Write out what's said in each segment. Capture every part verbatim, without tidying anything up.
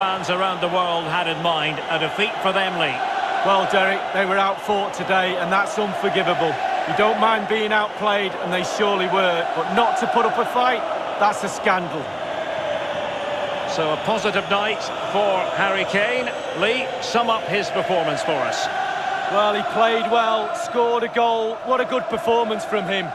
Fans around the world had in mind a defeat for them, Lee. Well, Derek, they were outfought today, and that's unforgivable. You don't mind being outplayed, and they surely were, but not to put up a fight, that's a scandal. So a positive night for Harry Kane. Lee, sum up his performance for us. Well, he played well, scored a goal. What a good performance from him.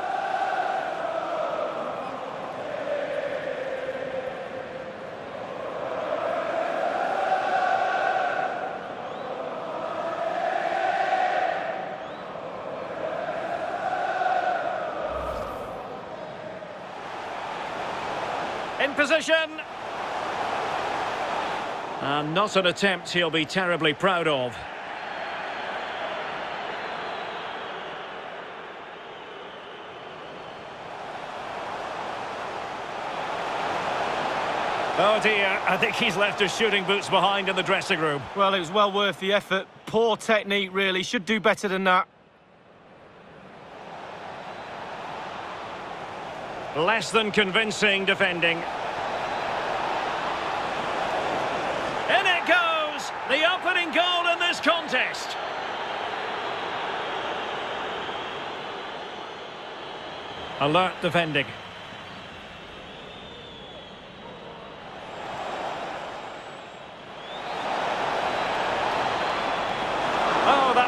In position. And not an attempt he'll be terribly proud of. Oh dear, I think he's left his shooting boots behind in the dressing room. Well, it was well worth the effort. Poor technique, really. Should do better than that. Less than convincing defending. In it goes! The opening goal in this contest. Alert defending.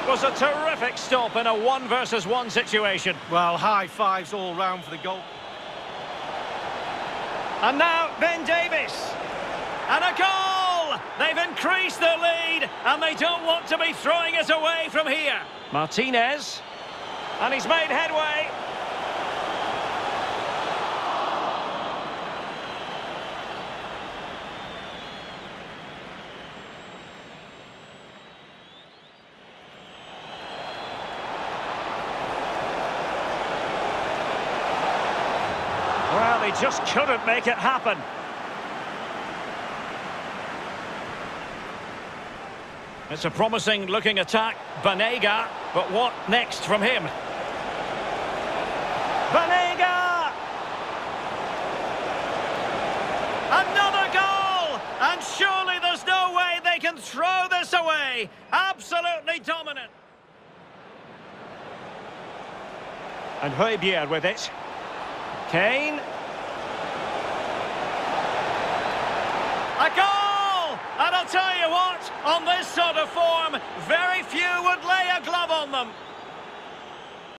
Was a terrific stop in a one versus one situation. Well, high fives all round for the goal. And now Ben Davies, and a goal! They've increased their lead, and they don't want to be throwing it away from here. Martinez, and he's made headway. Well, he just couldn't make it happen. It's a promising looking attack. Banega, but what next from him? Banega! Another goal! And surely there's no way they can throw this away. Absolutely dominant. And Højbjerg with it. Kane. A goal! And I'll tell you what, on this sort of form, very few would lay a glove on them.